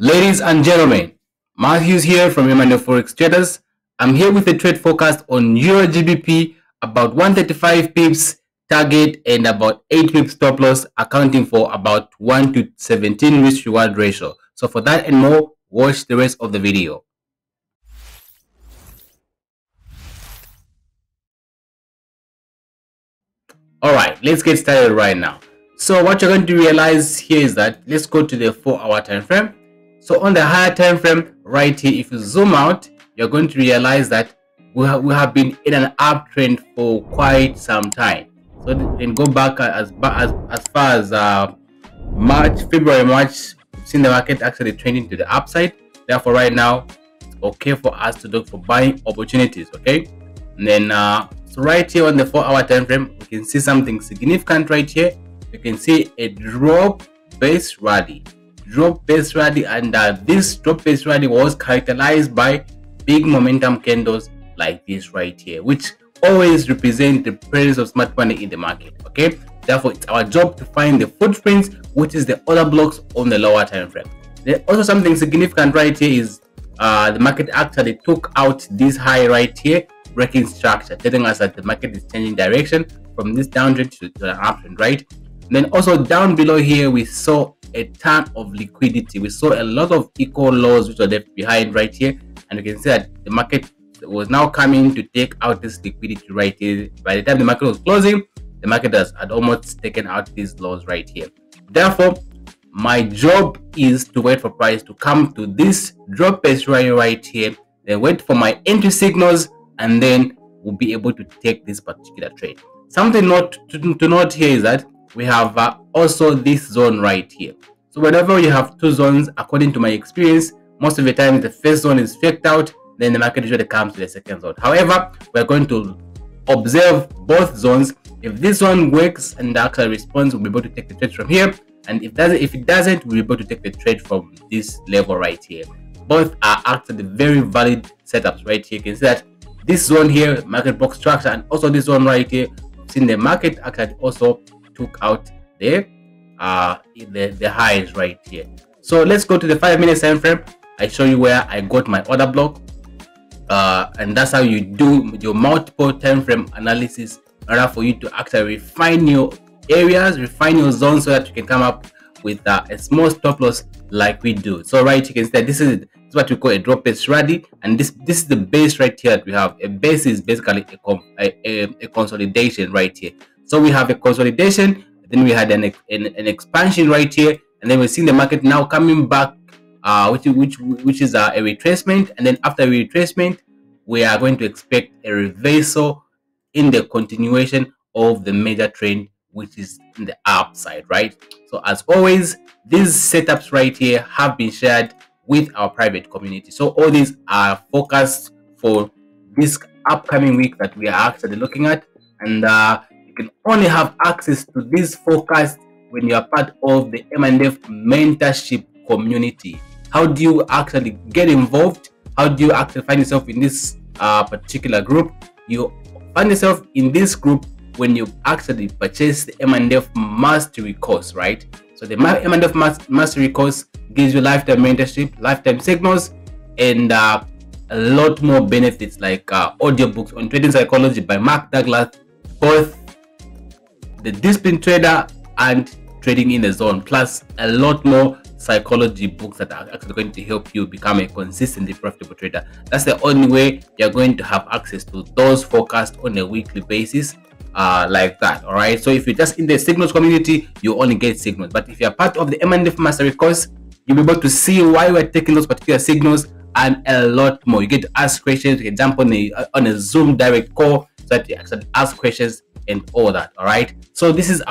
Ladies and gentlemen, Mark Hughes here from MnF Forex Traders. I'm here with a trade forecast on EURGBP, about 135 pips target and about 8 pips stop loss, accounting for about 1 to 17 risk reward ratio. So for that and more, watch the rest of the video. Alright, let's get started right now. So what you're going to realize here is that, let's go to the 4-hour time frame. So on the higher time frame right here, if you zoom out, you're going to realize that we have been in an uptrend for quite some time. So then go back as far as February, March, we've seen the market actually trending to the upside. Therefore right now it's okay for us to look for buying opportunities, okay? And then so right here on the 4-hour time frame, we can see something significant right here. You can see a drop-based rally, and this drop-based rally was characterized by big momentum candles like this right here, which always represent the presence of smart money in the market, okay? Therefore it's our job to find the footprints, which is the other blocks on the lower time frame. There's also something significant right here is the market actually took out this high right here, breaking structure, telling us that the market is changing direction from this downtrend to an uptrend, right? And then also down below here, we saw a ton of liquidity. We saw a lot of equal lows which were left behind right here, and you can see that the market was now coming to take out this liquidity right here. By the time the market was closing, the market had almost taken out these lows right here. Therefore my job is to wait for price to come to this drop based rally right here, then wait for my entry signals, and then we'll be able to take this particular trade. Something to note here is that we have also this zone right here. So whenever you have two zones, according to my experience, most of the time the first zone is faked out, then the market usually comes to the second zone. However, we're going to observe both zones. If this one works and the actual response, we'll be able to take the trade from here, and if it doesn't, we'll be able to take the trade from this level right here. Both are actually very valid setups right here. You can see that this zone here, market box structure, and also this one right here, seen the market actually also took out the highs right here. So let's go to the 5-minute time frame. I show you where I got my order block, and that's how you do your multiple time frame analysis in order for you to actually refine your areas, refine your zones, so that you can come up with a small stop loss like we do. So right, you can see that this is what we call a drop based rally, and this is the base right here that we have. A base is basically a consolidation right here. So we have a consolidation, then we had an expansion right here, and then we're seeing the market now coming back, which is a retracement, and then after retracement we are going to expect a reversal in the continuation of the major trend, which is in the upside, right? So as always, these setups right here have been shared with our private community. So all these are focused for this upcoming week that we are actually looking at, and you can only have access to this forecast when you are part of the MnF Mentorship Community. How do you actually get involved? How do you actually find yourself in this particular group? You find yourself in this group when you actually purchase the MnF Mastery Course, right? So the MnF Mastery Course gives you lifetime mentorship, lifetime signals, and a lot more benefits like audiobooks on trading psychology by Mark Douglas, both The Disciplined Trader and Trading in the Zone, plus a lot more psychology books that are actually going to help you become a consistently profitable trader. That's the only way you're going to have access to those forecasts on a weekly basis like that. All right, so if you're just in the signals community, you only get signals, but if you're part of the MnF Mastery Course, you'll be able to see why we're taking those particular signals and a lot more. You get to ask questions, you can jump on a Zoom direct call so that you actually ask questions and all that. All right, so this is,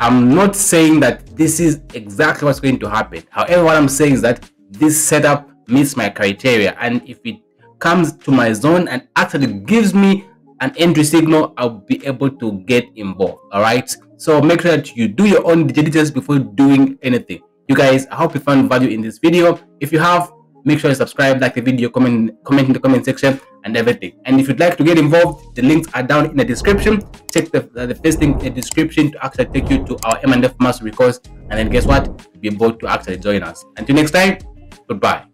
I'm not saying that this is exactly what's going to happen. However, what I'm saying is that this setup meets my criteria, and if it comes to my zone and actually gives me an entry signal, I'll be able to get involved. All right, so make sure that you do your own diligence before doing anything. You guys, I hope you found value in this video. If you have, make sure you subscribe, like the video, comment in the comment section and everything. And if you'd like to get involved, the links are down in the description. Check the first link in the description to actually take you to our MnF Mastery Course, and then guess what, you'll be able to actually join us. Until next time, Goodbye.